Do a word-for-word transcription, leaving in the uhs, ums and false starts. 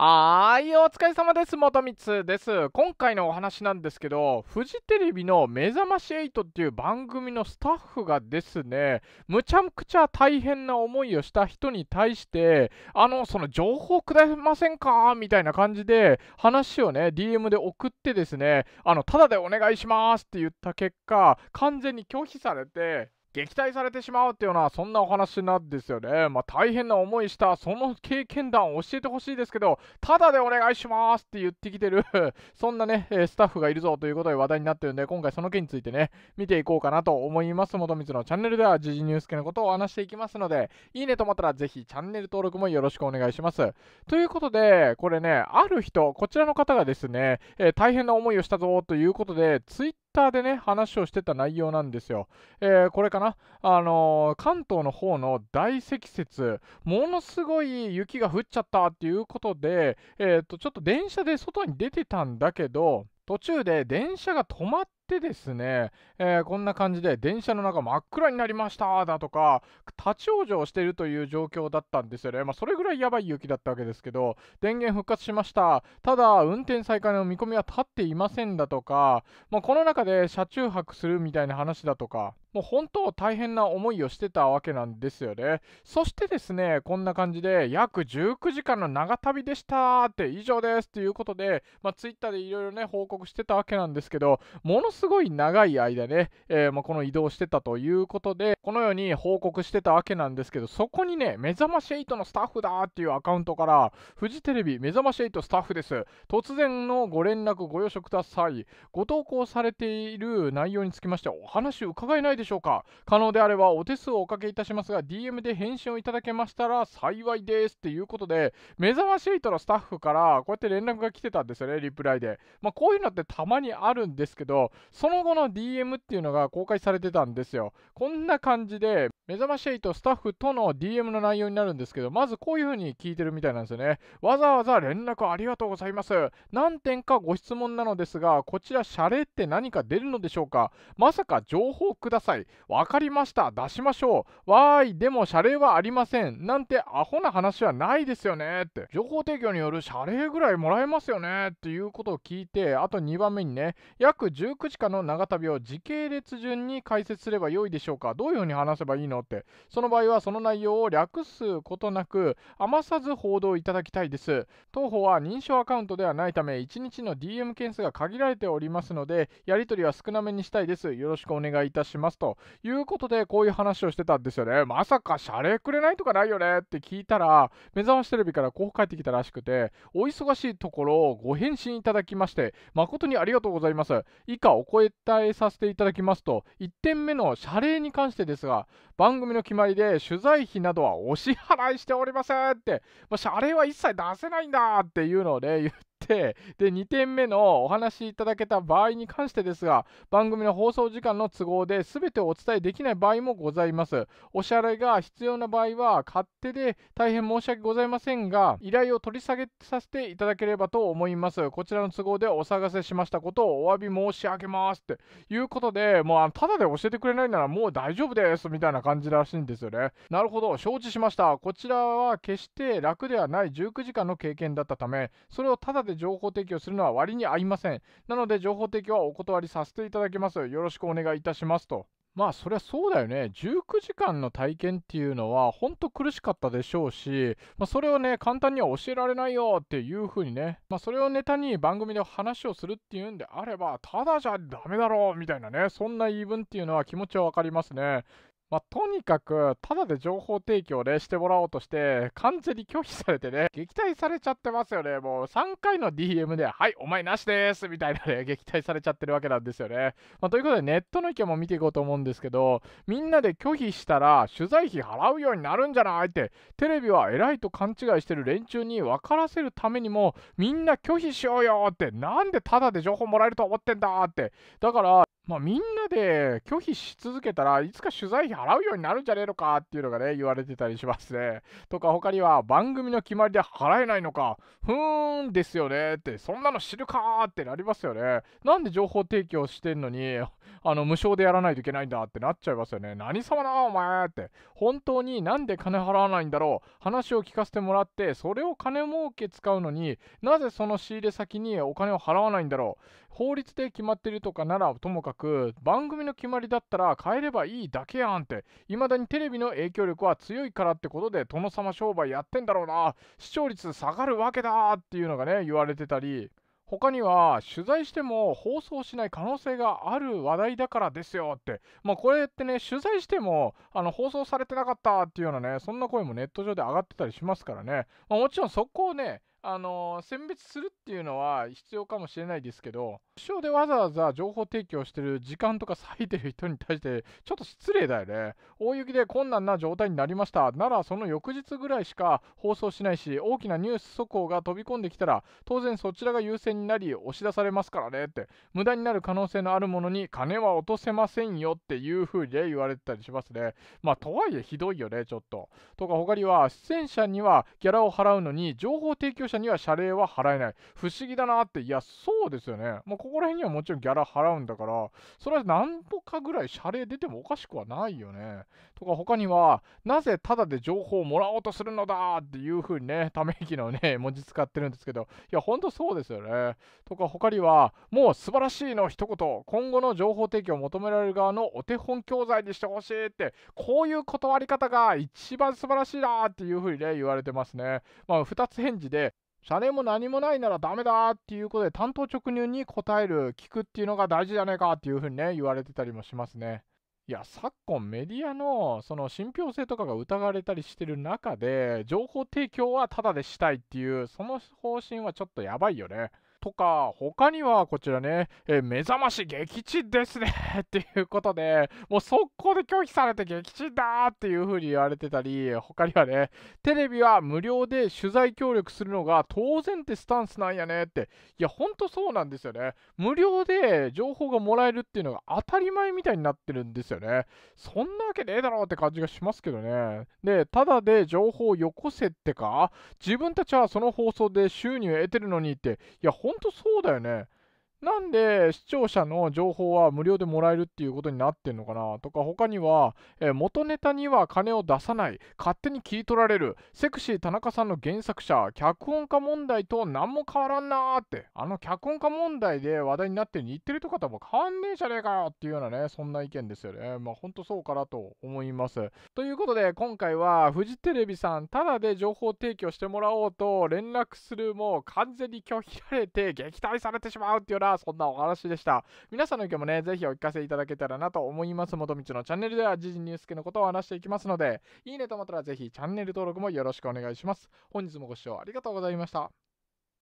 はーい、お疲れ様です。元光です。今回のお話なんですけど、フジテレビのめざましはちっていう番組のスタッフがですね、むちゃくちゃ大変な思いをした人に対して、あのその情報くれませんかみたいな感じで話をね ディーエム で送ってですね、あのただでお願いしますって言った結果、完全に拒否されて撃退されてしまうっていうのは、そんなお話なんですよね。まあ、大変な思いしたその経験談を教えてほしいですけど、ただでお願いしますって言ってきてるそんなねスタッフがいるぞということで話題になってるんで、今回その件についてね見ていこうかなと思います。元光のチャンネルでは時事ニュース系のことをお話していきますので、いいねと思ったらぜひチャンネル登録もよろしくお願いします。ということで、これね、ある人、こちらの方がですね、えー、大変な思いをしたぞということでツイッターでね話をしてた内容なんですよ。えー、これかな、あのー、関東の方の大積雪、ものすごい雪が降っちゃったっていうことで、えー、とちょっと電車で外に出てたんだけど、途中で電車が止まってでですね、えー、こんな感じで電車の中真っ暗になりましただとか、立ち往生しているという状況だったんですよね。まあ、それぐらいやばい雪だったわけですけど、電源復活しました、ただ運転再開の見込みは立っていませんだとか、まあ、この中で車中泊するみたいな話だとか、もう本当大変な思いをしてたわけなんですよね。そしてですね、こんな感じで約じゅうくじかんの長旅でしたって、以上ですということで、まあ、Twitter でいろいろね報告してたわけなんですけど、ものすごいすごい長い間ね、えーまあ、この移動してたということで、このように報告してたわけなんですけど、そこにね、めざましはちのスタッフだっていうアカウントから、フジテレビめざましはちスタッフです、突然のご連絡ご容赦ください、ご投稿されている内容につきましてお話伺えないでしょうか、可能であればお手数をおかけいたしますが ディーエム で返信をいただけましたら幸いですっていうことで、めざましはちのスタッフからこうやって連絡が来てたんですよね、リプライで。まあ、こういうのってたまにあるんですけど、その後の ディーエム っていうのが公開されてたんですよ。こんな感じで、めざましはちスタッフとの ディーエム の内容になるんですけど、まずこういう風に聞いてるみたいなんですよね。わざわざ連絡ありがとうございます。何点かご質問なのですが、こちら謝礼って何か出るのでしょうか。まさか情報ください。わかりました。出しましょう。わーい、でも謝礼はありません。なんてアホな話はないですよねって。情報提供による謝礼ぐらいもらえますよねっていうことを聞いて、あとにばんめにね、約じゅうくじかんの長旅を時系列順に解説すれば良いでしょうか。どういう風に話せばいいのって、その場合はその内容を略すことなく余さず報道いただきたいです。当方は認証アカウントではないためいちにちの ディーエム 件数が限られておりますので、やり取りは少なめにしたいです、よろしくお願いいたしますということで、こういう話をしてたんですよね。まさか謝礼くれないとかないよねって聞いたら、めざましテレビからこう返ってきたらしくて、お忙しいところをご返信いただきまして誠にありがとうございます、以下お声伝えさせていただきますと。いってんめの謝礼に関してですが、番組の決まりで取材費などはお支払いしておりませんって、まあ、謝礼は一切出せないんだっていうのをね言ってでにてんめのお話しいただけた場合に関してですが、番組の放送時間の都合で全てをお伝えできない場合もございます。お支払いが必要な場合は勝手で大変申し訳ございませんが、依頼を取り下げさせていただければと思います。こちらの都合でお騒がせしましたことをお詫び申し上げますっていうことで、もうただで教えてくれないならもう大丈夫ですみたいな感じらしいんですよね。なるほど、承知しました。こちらは決して楽ではないじゅうくじかんの経験だったため、それをただで情報提供するのは割に合いません。なので情報提供はお断りさせていただきます。よろしくお願いいたしますと。まあそりゃそうだよね。じゅうくじかんの体験っていうのは本当苦しかったでしょうし、まあ、それをね簡単には教えられないよっていう風にね、まあ、それをネタに番組で話をするっていうんであれば、ただじゃダメだろうみたいなね、そんな言い分っていうのは気持ちは分かりますね。まあ、とにかくただで情報提供でしてもらおうとして完全に拒否されてね、撃退されちゃってますよね。もうさんかいの ディーエム ではいお前なしですみたいなね撃退されちゃってるわけなんですよね。まあ、ということでネットの意見も見ていこうと思うんですけど、みんなで拒否したら取材費払うようになるんじゃないって、テレビは偉いと勘違いしてる連中に分からせるためにもみんな拒否しようよって、なんでただで情報もらえると思ってんだって。だからまあみんなで拒否し続けたらいつか取材費払うようになるんじゃねえのかっていうのがね言われてたりしますね。とか他には番組の決まりで払えないのか、ふーんですよねって、そんなの知るかーってなりますよね。なんで情報提供してんのにあの無償でやらないといけないんだってなっちゃいますよね。何様だお前って、本当になんで金払わないんだろう。話を聞かせてもらってそれを金儲け使うのになぜその仕入れ先にお金を払わないんだろう。法律で決まってるとかならともかく番組の決まりだったら変えればいいだけやんって、いまだにテレビの影響力は強いからってことで殿様商売やってんだろうな、視聴率下がるわけだっていうのがね言われてたり。他には取材しても放送しない可能性がある話題だからですよって、まあこれってね取材してもあの放送されてなかったっていうようなね、そんな声もネット上で上がってたりしますからね、まあ、もちろんそこをねあの選別するっていうのは必要かもしれないですけど、一生でわざわざ情報提供してる時間とか割いてる人に対してちょっと失礼だよね。大雪で困難な状態になりましたならその翌日ぐらいしか放送しないし、大きなニュース速報が飛び込んできたら当然そちらが優先になり押し出されますからねって、無駄になる可能性のあるものに金は落とせませんよっていう風に言われてたりしますね。まあとはいえひどいよねちょっと。とか他には出演者にはギャラを払うのに情報提供者には謝礼は払えない、不思議だなって。いやそうですよね、もうここら辺にはもちろんギャラ払うんだから、それは何とかぐらい謝礼出てもおかしくはないよね。とか他にはなぜタダで情報をもらおうとするのだっていう風にねため息のね文字使ってるんですけど、いやほんとそうですよね。とか他にはもう素晴らしいの一言、今後の情報提供を求められる側のお手本教材にしてほしいって、こういう断り方が一番素晴らしいなっていう風にね言われてますね。まあふたつ返事で謝礼も何もないならダメだっていうことで単刀直入に答える、聞くっていうのが大事じゃないかっていうふうにね言われてたりもしますね。いや昨今メディアのその信憑性とかが疑われたりしてる中で情報提供はタダでしたいっていうその方針はちょっとやばいよね。とか他にはこちらね、えー、目覚まし撃沈ですねっていうことでもう速攻で拒否されて撃沈だっていう風に言われてたり、他にはねテレビは無料で取材協力するのが当然ってスタンスなんやねって。いやほんとそうなんですよね。無料で情報がもらえるっていうのが当たり前みたいになってるんですよね。そんなわけねえだろうって感じがしますけどね。でただで情報をよこせってか、自分たちはその放送で収入を得てるのにって、いや本当そうだよね。なんで視聴者の情報は無料でもらえるっていうことになってんのかな。とか他には、えー、元ネタには金を出さない、勝手に切り取られる、セクシー田中さんの原作者脚本家問題と何も変わらんなーって、あの脚本家問題で話題になってる似てるとかとも変わんねえじゃねえかよっていうようなね、そんな意見ですよね。まあほんとそうかなと思います。ということで今回はフジテレビさんタダで情報提供してもらおうと連絡するも完全に拒否られて撃退されてしまうっていうようなそんなお話でした。皆さんの意見もね、ぜひお聞かせいただけたらなと思います。もとみちのチャンネルでは、時事ニュース系のことを話していきますので、いいねと思ったらぜひチャンネル登録もよろしくお願いします。本日もご視聴ありがとうございました。